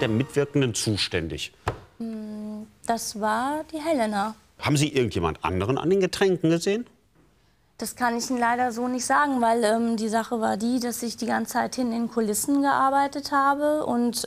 der Mitwirkenden zuständig? Das war die Helena. Haben Sie irgendjemand anderen an den Getränken gesehen? Das kann ich Ihnen leider so nicht sagen, weil die Sache war die, dass ich die ganze Zeit hin in Kulissen gearbeitet habe. Und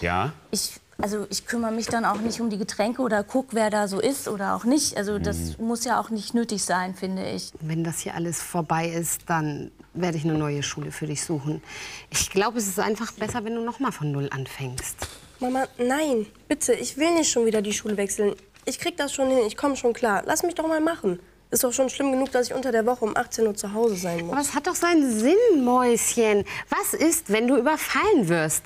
ja. Ich kümmere mich dann auch nicht um die Getränke oder gucke, wer da so ist oder auch nicht. Also das muss ja auch nicht nötig sein, finde ich. Wenn das hier alles vorbei ist, dann werde ich eine neue Schule für dich suchen. Ich glaube, es ist einfach besser, wenn du nochmal von Null anfängst. Mama, nein, bitte, ich will nicht schon wieder die Schule wechseln. Ich krieg das schon hin, ich komme schon klar. Lass mich doch mal machen. Ist doch schon schlimm genug, dass ich unter der Woche um 18 Uhr zu Hause sein muss. Aber es hat doch seinen Sinn, Mäuschen. Was ist, wenn du überfallen wirst?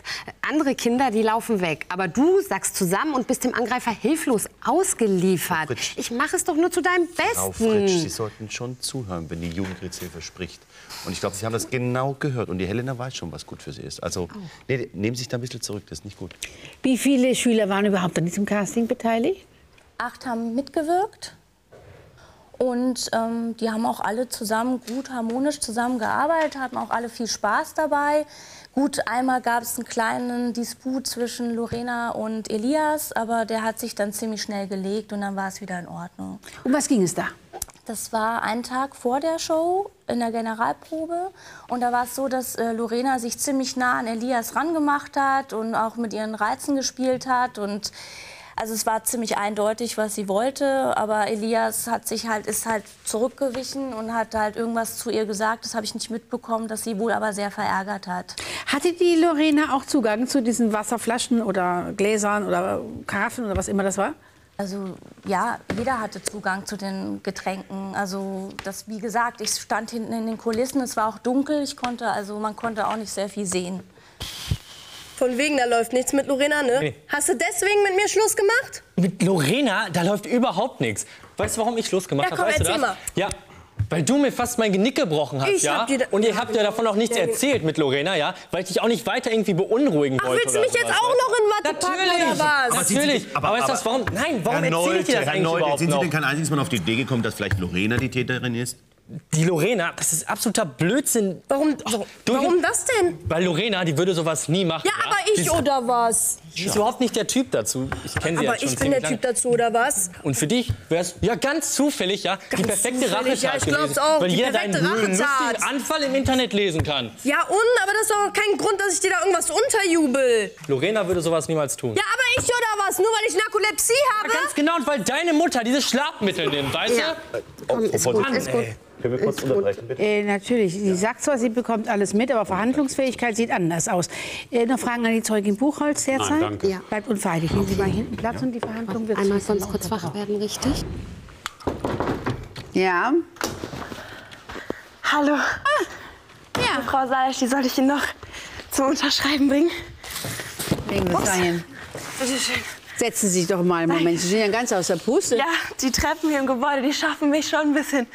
Andere Kinder, die laufen weg. Aber du sackst zusammen und bist dem Angreifer hilflos ausgeliefert. Ich mache es doch nur zu deinem Besten. Frau Fritsch, Sie sollten schon zuhören, wenn die Jugendgerichtshilfe spricht. Und ich glaube, Sie haben das genau gehört. Und die Helena weiß schon, was gut für Sie ist. Also nee, nehmen Sie sich da ein bisschen zurück, das ist nicht gut. Wie viele Schüler waren überhaupt an diesem Casting beteiligt? 8 haben mitgewirkt. Und die haben auch alle zusammen gut harmonisch zusammengearbeitet, hatten auch alle viel Spaß dabei. Gut, einmal gab es einen kleinen Disput zwischen Lorena und Elias, aber der hat sich dann ziemlich schnell gelegt und dann war es wieder in Ordnung. Um was ging es da? Das war ein Tag vor der Show in der Generalprobe und da war es so, dass Lorena sich ziemlich nah an Elias rangemacht hat und auch mit ihren Reizen gespielt hat und also es war ziemlich eindeutig, was sie wollte, aber Elias hat sich ist halt zurückgewichen und hat halt irgendwas zu ihr gesagt. Das habe ich nicht mitbekommen, das sie wohl aber sehr verärgert hat. Hatte die Lorena auch Zugang zu diesen Wasserflaschen oder Gläsern oder Karaffen oder was immer das war? Also ja, jeder hatte Zugang zu den Getränken. Also das, wie gesagt, ich stand hinten in den Kulissen, es war auch dunkel, man konnte auch nicht sehr viel sehen. Von wegen, da läuft nichts mit Lorena, ne? Nee. Hast du deswegen mit mir Schluss gemacht? Mit Lorena? Da läuft überhaupt nichts. Weißt du, warum ich Schluss gemacht habe? Ja, komm, erzähl mal. Ja, weil du mir fast mein Genick gebrochen hast, ja? Und ihr habt ja davon auch nichts erzählt mit Lorena, ja? Weil ich dich auch nicht weiter irgendwie beunruhigen wollte. Ach, willst du mich jetzt auch noch in Watte packen, oder was? Natürlich, aber weißt du was, warum? Nein, warum erzähle ich dir das eigentlich überhaupt noch? Sind Sie denn kein einziges Mal auf die Idee gekommen, dass vielleicht Lorena die Täterin ist? Die Lorena, das ist absoluter Blödsinn. Warum das denn? Weil Lorena, die würde sowas nie machen. Ja, ja? Aber ich oder was? Die ist überhaupt nicht der Typ dazu. Ich kenne sie ja schon ziemlich lange. Aber ich bin der Typ dazu oder was? Und für dich wär's ja ganz zufällig, ja, ganz die perfekte Rachetat gewesen. Ja, ich glaub's auch. Weil jeder deinen lustigen Anfall im Internet lesen kann. Ja und, aber das ist doch kein Grund, dass ich dir da irgendwas unterjubel. Lorena würde sowas niemals tun. Ja, aber ich oder was? Nur weil ich Narkolepsie habe? Ja, ganz genau, und weil deine Mutter dieses Schlafmittel nimmt, weißt du? Komm, ist gut, ist gut. Können wir kurz unterbrechen, bitte? Natürlich. Sie sagt zwar, sie bekommt alles mit, aber Verhandlungsfähigkeit sieht anders aus. Noch Fragen an die Zeugin Buchholz derzeit? Nein, danke. Ja. Bleibt unvereidigt. Nehmen Sie mal hinten Platz und die Verhandlung wird einmal sonst kurz wach werden, richtig? Ja. Hallo. Ja. Frau Salesch, die soll ich Ihnen noch zum Unterschreiben bringen? Legen wir es dahin. Bitte schön. Setzen Sie sich doch mal einen Moment. Sie sind ja ganz aus der Puste. Ja, die Treppen hier im Gebäude, die schaffen mich schon ein bisschen.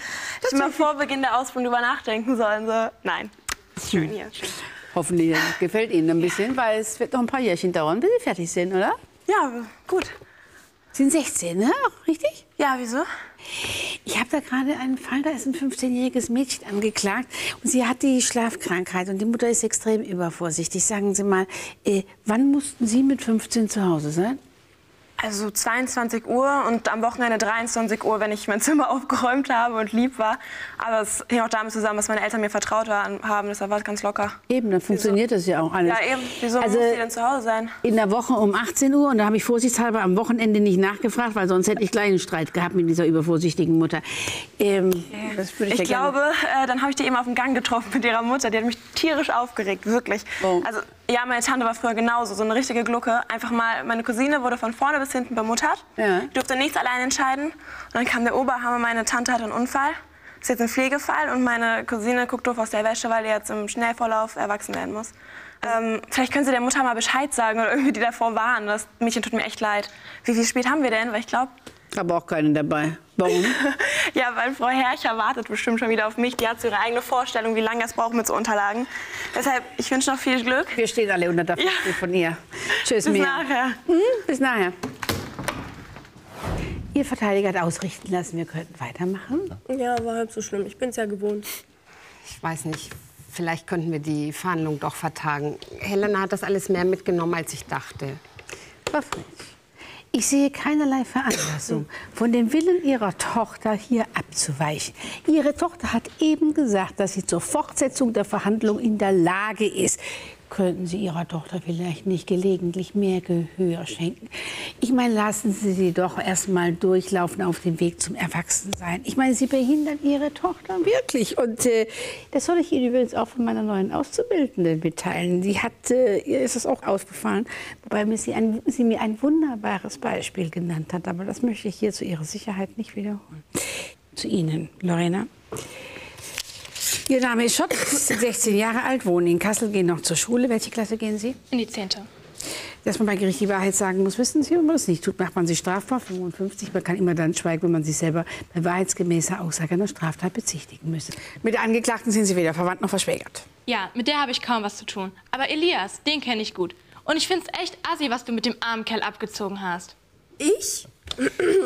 Dass ich mal vor Beginn der Ausbildung drüber nachdenken sollen. So. Nein, ist schön hier. Hoffentlich gefällt Ihnen ein bisschen, weil es wird noch ein paar Jährchen dauern, bis Sie fertig sind, oder? Ja, gut. Sie sind 16, ne? Richtig? Ja, wieso? Ich habe da gerade einen Fall, da ist ein 15-jähriges Mädchen angeklagt. Und sie hat die Schlafkrankheit und die Mutter ist extrem übervorsichtig. Sagen Sie mal, wann mussten Sie mit 15 zu Hause sein? Also 22 Uhr und am Wochenende 23 Uhr, wenn ich mein Zimmer aufgeräumt habe und lieb war. Aber es hing auch damit zusammen, dass meine Eltern mir vertraut haben. Deshalb war es ganz locker. Eben, dann funktioniert das ja auch alles. Ja, eben. Wieso muss sie denn zu Hause sein? In der Woche um 18 Uhr. Und da habe ich vorsichtshalber am Wochenende nicht nachgefragt, weil sonst hätte ich gleich einen Streit gehabt mit dieser übervorsichtigen Mutter. Okay. Das würde ich glaube, dann habe ich die eben auf dem Gang getroffen mit ihrer Mutter. Die hat mich tierisch aufgeregt, wirklich. Oh. Also, ja, meine Tante war früher genauso, so eine richtige Glucke. Einfach mal, meine Cousine wurde von vorne bis hinten bemuttert, durfte nichts allein entscheiden. Und dann kam der Oberhammer, meine Tante hatte einen Unfall, ist jetzt ein Pflegefall und meine Cousine guckt doof aus der Wäsche, weil die jetzt im Schnellvorlauf erwachsen werden muss. Vielleicht können Sie der Mutter mal Bescheid sagen oder irgendwie die davor warnen. Das Mädchen tut mir echt leid. Wie spät haben wir denn? Weil ich glaube... Aber auch keinen dabei. Warum? Ja, weil Frau Herrscher wartet bestimmt schon wieder auf mich. Die hat so ihre eigene Vorstellung, wie lange das braucht mit so Unterlagen. Deshalb, ich wünsche noch viel Glück. Wir stehen alle unter der Verfügung von ihr. Tschüss, Mia. Bis nachher. Ihr Verteidiger hat ausrichten lassen, wir könnten weitermachen. Ja, war halb so schlimm. Ich bin es ja gewohnt. Ich weiß nicht. vielleicht könnten wir die Verhandlung doch vertagen. Helena hat das alles mehr mitgenommen, als ich dachte. Frau Fritsch, ich sehe keinerlei Veranlassung, von dem Willen Ihrer Tochter hier abzuweichen. Ihre Tochter hat eben gesagt, dass sie zur Fortsetzung der Verhandlung in der Lage ist. Könnten Sie Ihrer Tochter vielleicht nicht gelegentlich mehr Gehör schenken? Ich meine, lassen Sie sie doch erstmal durchlaufen auf dem Weg zum Erwachsensein. Ich meine, Sie behindern Ihre Tochter wirklich. Und das soll ich Ihnen übrigens auch von meiner neuen Auszubildenden mitteilen. Sie hat, ihr ist das auch ausgefallen, wobei sie mir ein wunderbares Beispiel genannt hat. Aber das möchte ich hier zu Ihrer Sicherheit nicht wiederholen. Zu Ihnen, Lorena. Ihr Name ist Schott, 16 Jahre alt, wohnen in Kassel, gehen noch zur Schule. Welche Klasse gehen Sie? In die 10. Dass man bei Gericht die Wahrheit sagen muss, wissen Sie, wenn man das nicht tut, macht man sich strafbar. 55, man kann immer dann schweigen, wenn man sich selber bei wahrheitsgemäßer Aussage einer Straftat bezichtigen müsste. Mit der Angeklagten sind Sie weder verwandt noch verschwägert. Ja, mit der habe ich kaum was zu tun. Aber Elias, den kenne ich gut. Und ich finde es echt assi, was du mit dem armen Kerl abgezogen hast. Ich?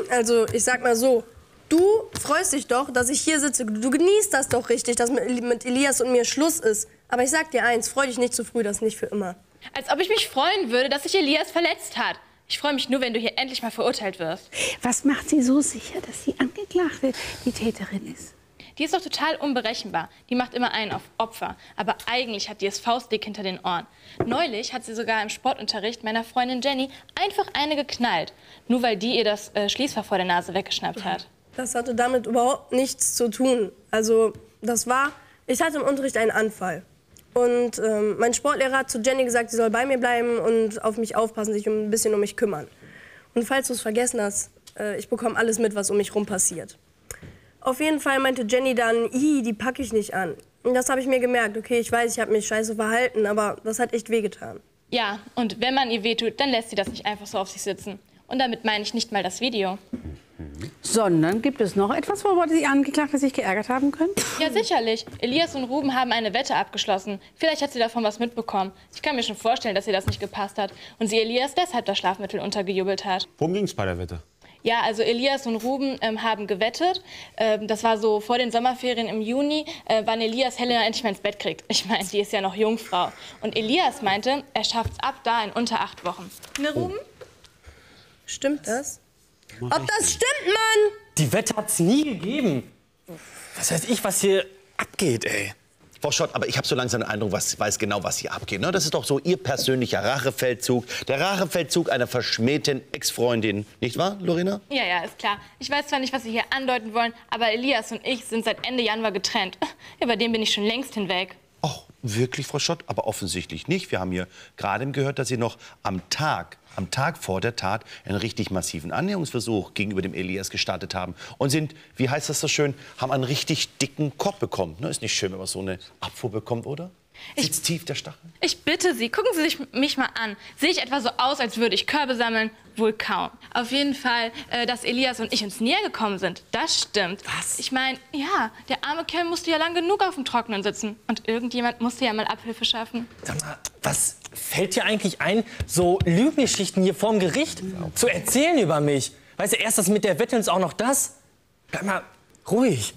Also, ich sag mal so. Du freust dich doch, dass ich hier sitze. Du genießt das doch richtig, dass mit Elias und mir Schluss ist. Aber ich sag dir eins, freu dich nicht zu früh, das nicht für immer. Als ob ich mich freuen würde, dass sich Elias verletzt hat. Ich freue mich nur, wenn du hier endlich mal verurteilt wirst. Was macht sie so sicher, dass die Angeklagte die Täterin ist? Die ist doch total unberechenbar. Die macht immer einen auf Opfer. Aber eigentlich hat die es faustdick hinter den Ohren. Neulich hat sie sogar im Sportunterricht meiner Freundin Jenny einfach eine geknallt. Nur weil die ihr das Schließfach vor der Nase weggeschnappt hat. Das hatte damit überhaupt nichts zu tun. Also, das war, ich hatte im Unterricht einen Anfall. Und mein Sportlehrer hat zu Jenny gesagt, sie soll bei mir bleiben und auf mich aufpassen, sich ein bisschen um mich kümmern. Und falls du es vergessen hast, ich bekomme alles mit, was um mich rum passiert. Auf jeden Fall meinte Jenny dann, die packe ich nicht an. Und das habe ich mir gemerkt. Okay, ich weiß, ich habe mich scheiße verhalten, aber das hat echt wehgetan. Ja, und wenn man ihr wehtut, dann lässt sie das nicht einfach so auf sich sitzen. Und damit meine ich nicht mal das Video. Sondern gibt es noch etwas, worüber die Angeklagten sich geärgert haben können? Ja, sicherlich. Elias und Ruben haben eine Wette abgeschlossen. Vielleicht hat sie davon was mitbekommen. Ich kann mir schon vorstellen, dass ihr das nicht gepasst hat und sie Elias deshalb das Schlafmittel untergejubelt hat. Worum ging es bei der Wette? Ja, also Elias und Ruben haben gewettet. Das war so vor den Sommerferien im Juni, wann Elias Helena endlich mal ins Bett kriegt. Ich meine, die ist ja noch Jungfrau. Und Elias meinte, er schafft's ab da in unter 8 Wochen. Ne, Ruben? Oh. Stimmt das? Ob das stimmt, Mann? Die Wette hat's nie gegeben. Was weiß ich, was hier abgeht, ey. Frau Schott, aber ich habe so langsam den Eindruck, ich weiß genau, was hier abgeht. Ne? Das ist doch so Ihr persönlicher Rachefeldzug. Der Rachefeldzug einer verschmähten Ex-Freundin. Nicht wahr, Lorena? Ja, ja, ist klar. Ich weiß zwar nicht, was Sie hier andeuten wollen, aber Elias und ich sind seit Ende Januar getrennt. Über den bin ich schon längst hinweg. Oh, wirklich, Frau Schott? Aber offensichtlich nicht. Wir haben hier gerade gehört, dass Sie noch am Tag vor der Tat einen richtig massiven Annäherungsversuch gegenüber dem Elias gestartet haben und sind, wie heißt das so schön, haben einen richtig dicken Kopf bekommen. Ne, ist nicht schön, wenn man so eine Abfuhr bekommt, oder? Sitzt tief der Stachel? Ich bitte Sie, gucken Sie mich mal an. Sehe ich etwa so aus, als würde ich Körbe sammeln? Wohl kaum. Auf jeden Fall, dass Elias und ich uns näher gekommen sind, das stimmt. Was? Ich meine, ja, der arme Kerl musste ja lang genug auf dem Trockenen sitzen. Und irgendjemand musste ja mal Abhilfe schaffen. Sag mal, was fällt dir eigentlich ein, so Lügengeschichten hier vorm Gericht zu erzählen über mich? Weißt du, erst das mit der Wette und auch noch das? Bleib mal ruhig.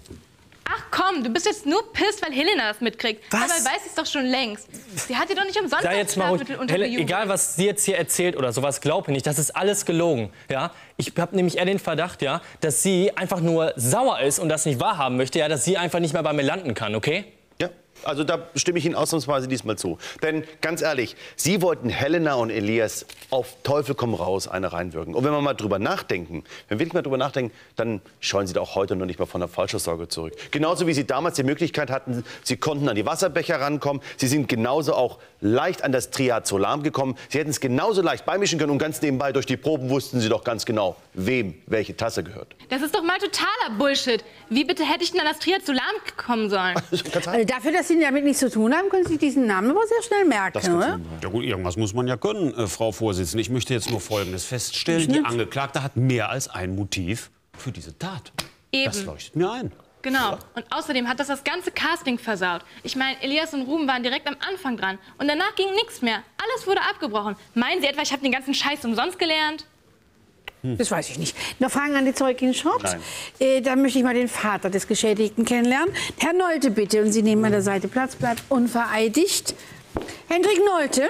Ach komm, du bist jetzt nur pisst, weil Helena das mitkriegt. Was? Dabei weiß ich es doch schon längst. Sie hat dir doch nicht umsonst das Schlafmittel untergejubelt. Egal, was sie jetzt hier erzählt oder sowas, glaube nicht. Das ist alles gelogen. Ja? Ich habe nämlich eher den Verdacht, ja, dass sie einfach nur sauer ist und das nicht wahrhaben möchte, ja, dass sie einfach nicht mehr bei mir landen kann, okay? Ja, also da stimme ich Ihnen ausnahmsweise diesmal zu. Denn ganz ehrlich, Sie wollten Helena und Elias auf Teufel komm raus eine reinwirken. Und wenn wir mal drüber nachdenken, dann scheuen Sie doch heute noch nicht mal von der Falschaussage zurück. Genauso wie Sie damals die Möglichkeit hatten, Sie konnten an die Wasserbecher rankommen. Sie sind genauso auch leicht an das Triazolam gekommen. Sie hätten es genauso leicht beimischen können und ganz nebenbei durch die Proben wussten Sie doch ganz genau, wem welche Tasse gehört. Das ist doch mal totaler Bullshit. Wie bitte hätte ich denn an das Triazolam kommen sollen? Also dafür, dass Sie damit nichts zu tun haben, können Sie diesen Namen aber sehr schnell merken, oder? Ja gut, irgendwas muss man ja können, Frau Vorsitzende. Ich möchte jetzt nur Folgendes feststellen. Die Angeklagte hat mehr als ein Motiv für diese Tat. Eben. Das leuchtet mir ein. Genau. Ja. Und außerdem hat das ganze Casting versaut. Ich meine, Elias und Ruben waren direkt am Anfang dran. Und danach ging nichts mehr. Alles wurde abgebrochen. Meinen Sie etwa, ich habe den ganzen Scheiß umsonst gelernt? Das weiß ich nicht. Noch Fragen an die Zeugin Schott? Nein. Dann möchte ich mal den Vater des Geschädigten kennenlernen. Herr Nolte, bitte. Und Sie nehmen an der Seite Platz. Bleibt unvereidigt. Hendrik Nolte.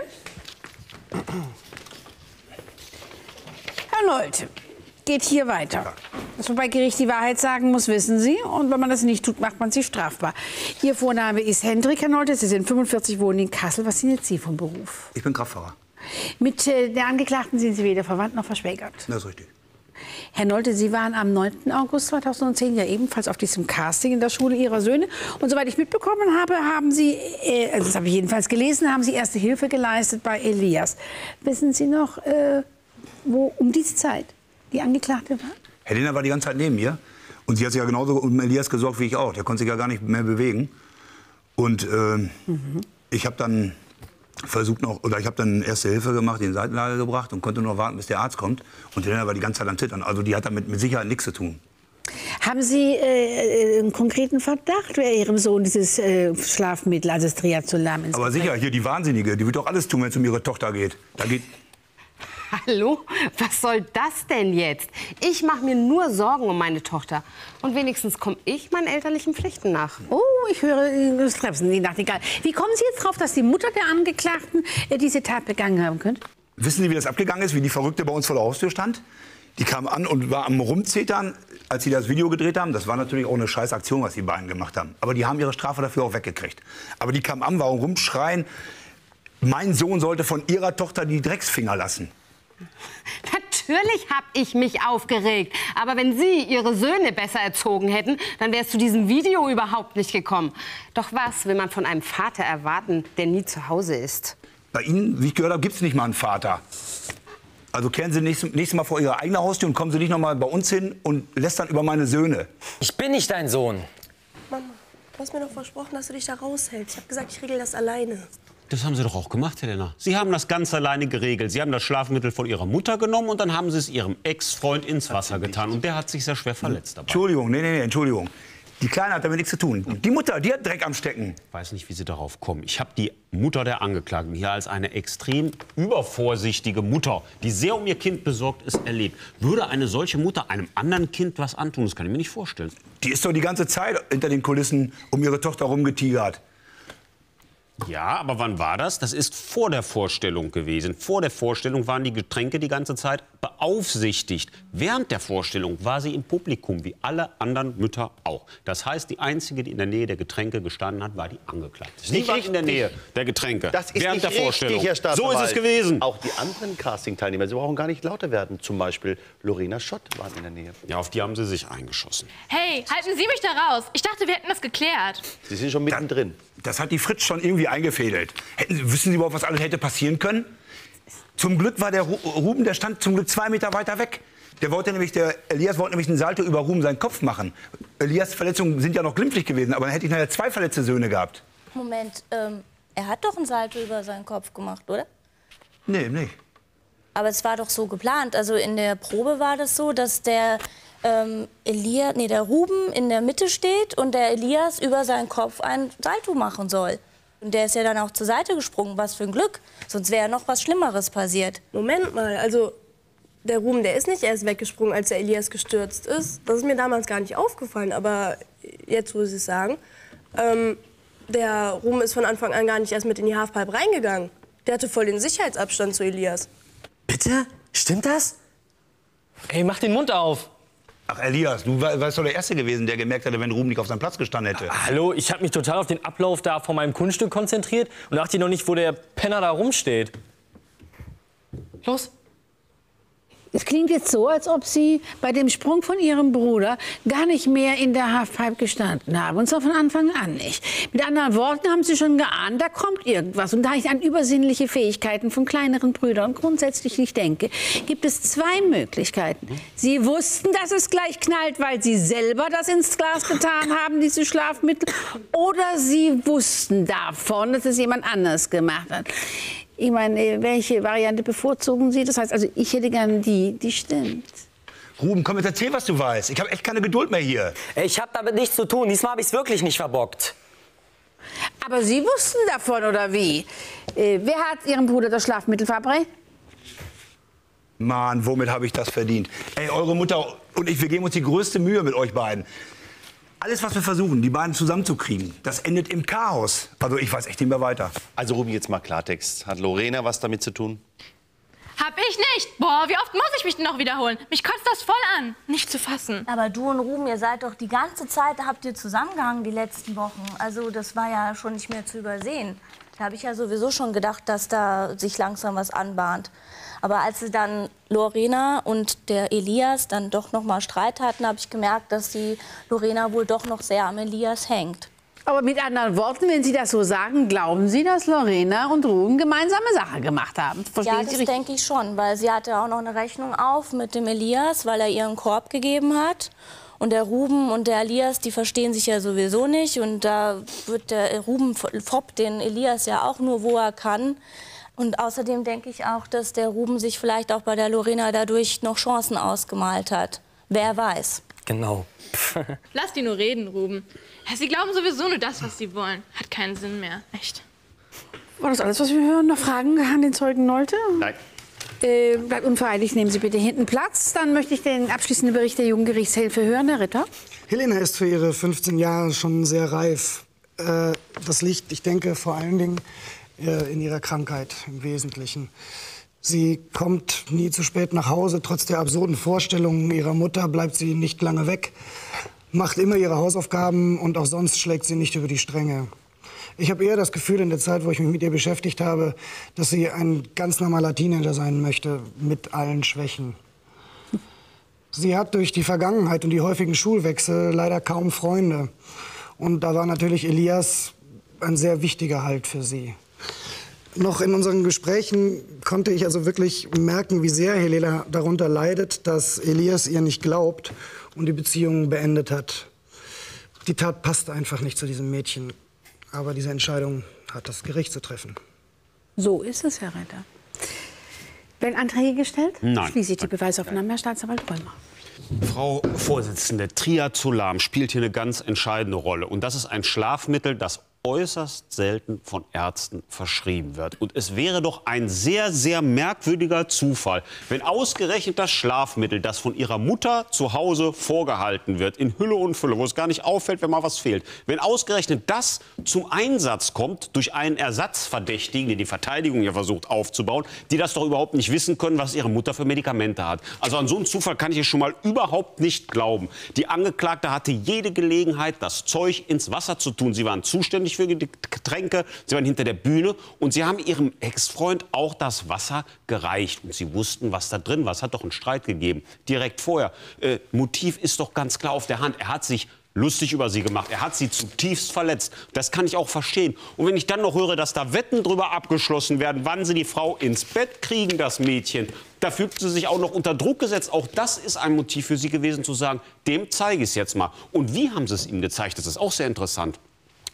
Herr Nolte, geht hier weiter. Dass man bei Gericht die Wahrheit sagen muss, wissen Sie. Und wenn man das nicht tut, macht man Sie strafbar. Ihr Vorname ist Hendrik, Herr Nolte. Sie sind 45, wohnen in Kassel. Was sind jetzt Sie vom Beruf? Ich bin Kraftfahrer. Mit der Angeklagten sind Sie weder verwandt noch verschwägert. Das ist richtig. Herr Nolte, Sie waren am 9. August 2010 ja ebenfalls auf diesem Casting in der Schule Ihrer Söhne. Und soweit ich mitbekommen habe, haben Sie, das habe ich jedenfalls gelesen, haben Sie erste Hilfe geleistet bei Elias. Wissen Sie noch, wo um diese Zeit die Angeklagte war? Helena war die ganze Zeit neben mir. Und sie hat sich ja genauso um Elias gesorgt wie ich auch. Der konnte sich ja gar nicht mehr bewegen. Und ich habe dann versucht noch, oder ich habe dann erste Hilfe gemacht, in Seitenlage gebracht und konnte nur warten, bis der Arzt kommt. Und Helena war die ganze Zeit am Zittern. Also die hat damit mit Sicherheit nichts zu tun. Haben Sie einen konkreten Verdacht, wer Ihrem Sohn dieses Schlafmittel, also das Triazolam, ins Aber sicher, hier die Wahnsinnige, die wird doch alles tun, wenn es um ihre Tochter geht. Da geht Hallo, was soll das denn jetzt? Ich mache mir nur Sorgen um meine Tochter. Und wenigstens komme ich meinen elterlichen Pflichten nach. Oh, ich höre, das Trepsen, die Nachtigall. Wie kommen Sie jetzt drauf, dass die Mutter der Angeklagten diese Tat begangen haben könnte? Wissen Sie, wie das abgegangen ist, wie die Verrückte bei uns vor der Haustür stand? Die kam an und war am Rumzetern, als sie das Video gedreht haben. Das war natürlich auch eine scheiß Aktion, was die beiden gemacht haben. Aber die haben ihre Strafe dafür auch weggekriegt. Aber die kam an, war am Rumschreien. Mein Sohn sollte von ihrer Tochter die Drecksfinger lassen. Natürlich habe ich mich aufgeregt. Aber wenn Sie Ihre Söhne besser erzogen hätten, dann wäre es zu diesem Video überhaupt nicht gekommen. Doch was will man von einem Vater erwarten, der nie zu Hause ist? Bei Ihnen, wie ich gehört habe, gibt es nicht mal einen Vater. Also kehren Sie nächstes Mal vor Ihre eigene Haustür und kommen Sie nicht noch mal bei uns hin und lästern über meine Söhne. Ich bin nicht dein Sohn. Mama, du hast mir doch versprochen, dass du dich da raushältst. Ich habe gesagt, ich regle das alleine. Das haben Sie doch auch gemacht, Helena. Sie haben das ganz alleine geregelt. Sie haben das Schlafmittel von Ihrer Mutter genommen und dann haben Sie es Ihrem Ex-Freund ins Wasser getan. Und der hat sich sehr schwer verletzt dabei. Entschuldigung, nee, Entschuldigung. Die Kleine hat damit nichts zu tun. Die Mutter, die hat Dreck am Stecken. Ich weiß nicht, wie Sie darauf kommen. Ich habe die Mutter der Angeklagten hier als eine extrem übervorsichtige Mutter, die sehr um ihr Kind besorgt ist, erlebt. Würde eine solche Mutter einem anderen Kind was antun? Das kann ich mir nicht vorstellen. Die ist doch die ganze Zeit hinter den Kulissen um ihre Tochter rumgetigert. Ja, aber wann war das? Das ist vor der Vorstellung gewesen. Vor der Vorstellung waren die Getränke die ganze Zeit beaufsichtigt. Während der Vorstellung war sie im Publikum, wie alle anderen Mütter auch. Das heißt, die Einzige, die in der Nähe der Getränke gestanden hat, war die Angeklagte. Sie war in der Nähe der Getränke während der Vorstellung. So ist es gewesen. Auch die anderen Casting-Teilnehmer, sie brauchen gar nicht lauter werden. Zum Beispiel Lorena Schott war in der Nähe. Ja, auf die haben sie sich eingeschossen. Hey, halten Sie mich da raus. Ich dachte, wir hätten das geklärt. Sie sind schon mittendrin. Das hat die Fritsch schon irgendwie eingefädelt. Wissen Sie überhaupt, was alles hätte passieren können? Zum Glück war der Ruben, der stand zum Glück 2 Meter weiter weg. Der Elias wollte nämlich einen Salto über Ruben seinen Kopf machen. Elias' Verletzungen sind ja noch glimpflich gewesen, aber dann hätte ich nachher 2 verletzte Söhne gehabt. Moment, er hat doch einen Salto über seinen Kopf gemacht, oder? Nee, nicht. Aber es war doch so geplant. Also in der Probe war das so, dass der der Ruben in der Mitte steht und der Elias über seinen Kopf einen Salto machen soll. Und der ist ja dann auch zur Seite gesprungen. Was für ein Glück. Sonst wäre ja noch was Schlimmeres passiert. Moment mal, also der Ruben, der ist nicht erst weggesprungen, als der Elias gestürzt ist. Das ist mir damals gar nicht aufgefallen, aber jetzt muss ich sagen. Der Ruben ist von Anfang an gar nicht erst mit in die Halfpipe reingegangen. Der hatte voll den Sicherheitsabstand zu Elias. Bitte? Stimmt das? Ey, mach den Mund auf. Ach, Elias, du warst doch der Erste gewesen, der gemerkt hätte, wenn Ruben nicht auf seinem Platz gestanden hätte. Hallo, ich habe mich total auf den Ablauf da von meinem Kunststück konzentriert und dachte noch nicht, wo der Penner da rumsteht. Los! Es klingt jetzt so, als ob Sie bei dem Sprung von Ihrem Bruder gar nicht mehr in der Halfpipe gestanden haben. Und zwar von Anfang an nicht. Mit anderen Worten haben Sie schon geahnt, da kommt irgendwas. Und da ich an übersinnliche Fähigkeiten von kleineren Brüdern grundsätzlich nicht denke, gibt es 2 Möglichkeiten. Sie wussten, dass es gleich knallt, weil Sie selber das ins Glas getan haben, diese Schlafmittel. Oder Sie wussten davon, dass es jemand anders gemacht hat. Ich meine, welche Variante bevorzugen Sie? Das heißt, also ich hätte gerne die, die stimmt. Ruben, komm, jetzt erzähl, was du weißt. Ich habe echt keine Geduld mehr hier. Ich habe damit nichts zu tun. Diesmal habe ich es wirklich nicht verbockt. Aber Sie wussten davon, oder wie? Wer hat Ihrem Bruder das Schlafmittel verabreicht? Mann, womit habe ich das verdient? Ey, eure Mutter und ich, wir geben uns die größte Mühe mit euch beiden. Alles, was wir versuchen, die beiden zusammenzukriegen, das endet im Chaos. Also ich weiß echt nicht mehr weiter. Also Ruben, jetzt mal Klartext. Hat Lorena was damit zu tun? Hab ich nicht. Boah, wie oft muss ich mich denn noch wiederholen? Mich kotzt das voll an. Nicht zu fassen. Aber du und Ruben, ihr seid doch die ganze Zeit, habt ihr zusammengehangen die letzten Wochen. Also das war ja schon nicht mehr zu übersehen. Da habe ich ja sowieso schon gedacht, dass da sich langsam was anbahnt. Aber als sie dann Lorena und der Elias dann doch noch mal Streit hatten, habe ich gemerkt, dass die Lorena wohl doch noch sehr am Elias hängt. Aber mit anderen Worten, wenn Sie das so sagen, glauben Sie, dass Lorena und Ruben gemeinsame Sache gemacht haben? Verstehen Sie richtig? Ja, das denke ich schon, weil sie hatte auch noch eine Rechnung auf mit dem Elias, weil er ihr einen Korb gegeben hat. Und der Ruben und der Elias, die verstehen sich ja sowieso nicht. Und da wird der Ruben foppt den Elias ja auch nur, wo er kann. Und außerdem denke ich auch, dass der Ruben sich vielleicht auch bei der Lorena dadurch noch Chancen ausgemalt hat. Wer weiß. Genau. Lass die nur reden, Ruben. Sie glauben sowieso nur das, was sie wollen. Hat keinen Sinn mehr. Echt. War das alles, was wir hören? Noch Fragen an den Zeugen Nolte? Nein. Bleibt unvereinigt, nehmen Sie bitte hinten Platz. Dann möchte ich den abschließenden Bericht der Jugendgerichtshilfe hören, Herr Ritter. Helena ist für ihre 15 Jahre schon sehr reif. Das liegt, ich denke, vor allen Dingen in ihrer Krankheit im Wesentlichen. Sie kommt nie zu spät nach Hause. Trotz der absurden Vorstellungen ihrer Mutter bleibt sie nicht lange weg, macht immer ihre Hausaufgaben und auch sonst schlägt sie nicht über die Stränge. Ich habe eher das Gefühl, in der Zeit, wo ich mich mit ihr beschäftigt habe, dass sie ein ganz normaler Teenager sein möchte, mit allen Schwächen. Sie hat durch die Vergangenheit und die häufigen Schulwechsel leider kaum Freunde. Und da war natürlich Elias ein sehr wichtiger Halt für sie. Noch in unseren Gesprächen konnte ich also wirklich merken, wie sehr Helena darunter leidet, dass Elias ihr nicht glaubt und die Beziehung beendet hat. Die Tat passt einfach nicht zu diesem Mädchen. Aber diese Entscheidung hat das Gericht zu treffen. So ist es, Herr Reiter. Werden Anträge gestellt? Nein. Schließe ich die Beweisaufnahme, Herr Staatsanwalt Römer. Frau Vorsitzende, Triazolam spielt hier eine ganz entscheidende Rolle. Und das ist ein Schlafmittel, das äußerst selten von Ärzten verschrieben wird. Und es wäre doch ein sehr, sehr merkwürdiger Zufall, wenn ausgerechnet das Schlafmittel, das von ihrer Mutter zu Hause vorgehalten wird, in Hülle und Fülle, wo es gar nicht auffällt, wenn mal was fehlt, wenn ausgerechnet das zum Einsatz kommt durch einen Ersatzverdächtigen, den die Verteidigung ja versucht aufzubauen, die das doch überhaupt nicht wissen können, was ihre Mutter für Medikamente hat. Also an so einen Zufall kann ich es schon mal überhaupt nicht glauben. Die Angeklagte hatte jede Gelegenheit, das Zeug ins Wasser zu tun. Sie waren zuständig für die Getränke, sie waren hinter der Bühne und sie haben ihrem Ex-Freund auch das Wasser gereicht. Und sie wussten, was da drin war. Es hat doch einen Streit gegeben, direkt vorher. Motiv ist doch ganz klar auf der Hand. Er hat sich lustig über sie gemacht. Er hat sie zutiefst verletzt. Das kann ich auch verstehen. Und wenn ich dann noch höre, dass da Wetten drüber abgeschlossen werden, wann sie die Frau ins Bett kriegen, das Mädchen, da fühlt sie sich auch noch unter Druck gesetzt. Auch das ist ein Motiv für sie gewesen, zu sagen, dem zeige ich es jetzt mal. Und wie haben sie es ihm gezeigt? Das ist auch sehr interessant.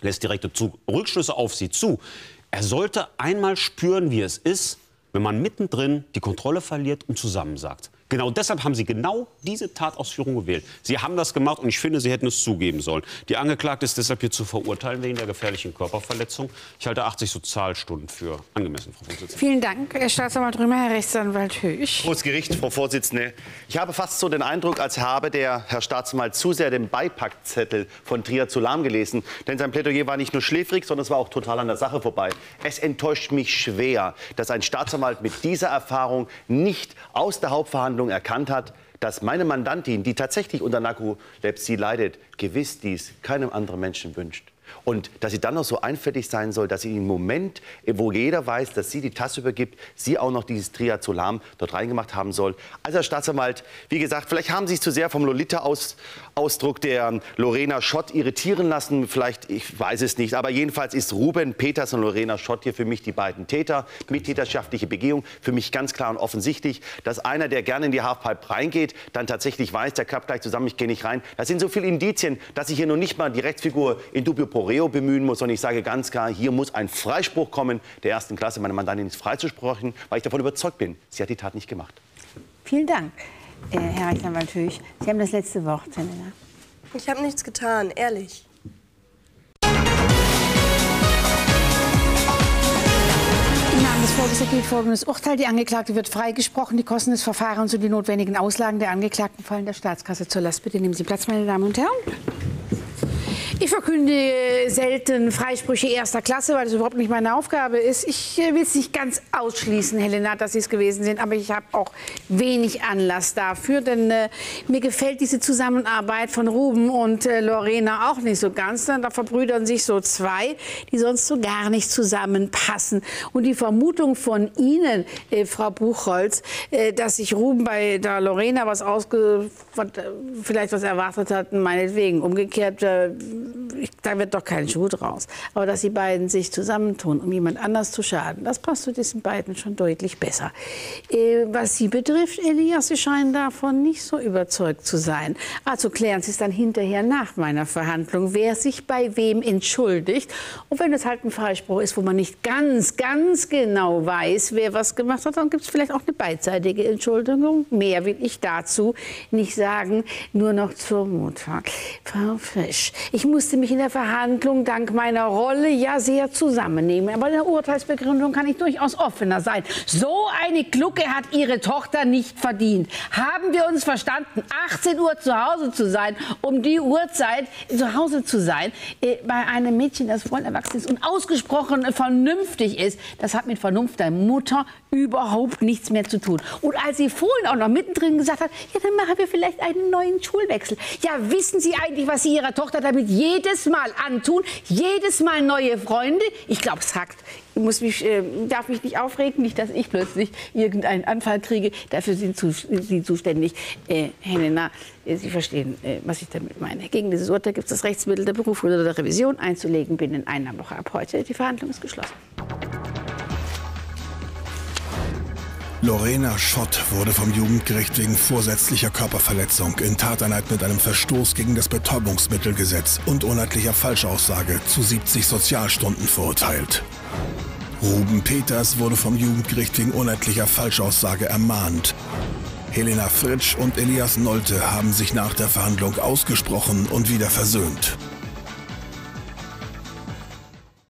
Lässt direkte Rückschlüsse auf sie zu. Er sollte einmal spüren, wie es ist, wenn man mittendrin die Kontrolle verliert und zusammensagt. Genau deshalb haben sie genau diese Tatausführung gewählt. Sie haben das gemacht und ich finde, sie hätten es zugeben sollen. Die Angeklagte ist deshalb hier zu verurteilen wegen der gefährlichen Körperverletzung. Ich halte 80 Sozialstunden für angemessen, Frau Vorsitzende. Vielen Dank, Herr Staatsanwalt Römer, Herr Rechtsanwalt Höch. Hohes Gericht, Frau Vorsitzende. Ich habe fast so den Eindruck, als habe der Herr Staatsanwalt zu sehr den Beipackzettel von Triazolam gelesen. Denn sein Plädoyer war nicht nur schläfrig, sondern es war auch total an der Sache vorbei. Es enttäuscht mich schwer, dass ein Staatsanwalt mit dieser Erfahrung nicht aus der Hauptverhandlung erkannt hat, dass meine Mandantin, die tatsächlich unter Narkolepsie leidet, gewiss dies keinem anderen Menschen wünscht. Und dass sie dann noch so einfältig sein soll, dass sie im Moment, wo jeder weiß, dass sie die Tasse übergibt, sie auch noch dieses Triazolam dort reingemacht haben soll. Also Herr Staatsanwalt, wie gesagt, vielleicht haben Sie es zu sehr vom Lolita-Ausdruck der Lorena Schott irritieren lassen. Vielleicht, ich weiß es nicht, aber jedenfalls ist Ruben Peters und Lorena Schott hier für mich die beiden Täter. Mittäterschaftliche Begehung, für mich ganz klar und offensichtlich, dass einer, der gerne in die Halfpipe reingeht, dann tatsächlich weiß, der klappt gleich zusammen, ich gehe nicht rein. Das sind so viele Indizien, dass ich hier noch nicht mal die Rechtsfigur in dubio pro reo bemühen muss. Und ich sage ganz klar, hier muss ein Freispruch kommen der ersten Klasse. Meine Mandantin ist freizusprechen, weil ich davon überzeugt bin, sie hat die Tat nicht gemacht. Vielen Dank, Herr Rechtsanwalt Höch. Sie haben das letzte Wort, Helena. Ich habe nichts getan, ehrlich. Im Namen des Es ergeht folgendes Urteil. Die Angeklagte wird freigesprochen. Die Kosten des Verfahrens und die notwendigen Auslagen der Angeklagten fallen der Staatskasse zur Last. Bitte nehmen Sie Platz, meine Damen und Herren. Ich verkünde selten Freisprüche erster Klasse, weil das überhaupt nicht meine Aufgabe ist. Ich will es nicht ganz ausschließen, Helena, dass Sie es gewesen sind, aber ich habe auch wenig Anlass dafür, denn mir gefällt diese Zusammenarbeit von Ruben und Lorena auch nicht so ganz. Da verbrüdern sich so zwei, die sonst so gar nicht zusammenpassen. Und die Vermutung von Ihnen, Frau Buchholz, dass sich Ruben bei der Lorena vielleicht was erwartet hat, meinetwegen. Umgekehrt, da wird doch kein Schuh draus. Aber dass die beiden sich zusammentun, um jemand anders zu schaden, das passt zu diesen beiden schon deutlich besser. Was Sie betrifft, Elias, Sie scheinen davon nicht so überzeugt zu sein. Also klären Sie es dann hinterher nach meiner Verhandlung, wer sich bei wem entschuldigt. Und wenn es halt ein Freispruch ist, wo man nicht ganz genau weiß, wer was gemacht hat, dann gibt es vielleicht auch eine beidseitige Entschuldigung. Mehr will ich dazu nicht sagen, nur noch zur Mutter. Frau Fritsch, ich musste mich in der Verhandlung dank meiner Rolle ja sehr zusammennehmen. Aber in der Urteilsbegründung kann ich durchaus offener sein. So eine Glucke hat Ihre Tochter nicht verdient. Haben wir uns verstanden, 18 Uhr zu Hause zu sein, um die Uhrzeit zu Hause zu sein, bei einem Mädchen, das voll erwachsen ist und ausgesprochen vernünftig ist, das hat mit Vernunft der Mutter überhaupt nichts mehr zu tun. Und als sie vorhin auch noch mittendrin gesagt hat, ja, dann machen wir vielleicht einen neuen Schulwechsel. Ja, wissen Sie eigentlich, was Sie Ihrer Tochter damit jedes Mal antun, jedes Mal neue Freunde? Ich glaube, es hackt. Ich darf mich nicht aufregen, nicht, dass ich plötzlich irgendeinen Anfall kriege. Dafür sind Sie zuständig. Helena, Sie verstehen, was ich damit meine. Gegen dieses Urteil gibt es das Rechtsmittel der Berufung oder der Revision einzulegen. Binnen einer Woche ab heute. Die Verhandlung ist geschlossen. Lorena Schott wurde vom Jugendgericht wegen vorsätzlicher Körperverletzung in Tateinheit mit einem Verstoß gegen das Betäubungsmittelgesetz und unhaltlicher Falschaussage zu 70 Sozialstunden verurteilt. Ruben Peters wurde vom Jugendgericht wegen unhaltlicher Falschaussage ermahnt. Helena Fritsch und Elias Nolte haben sich nach der Verhandlung ausgesprochen und wieder versöhnt.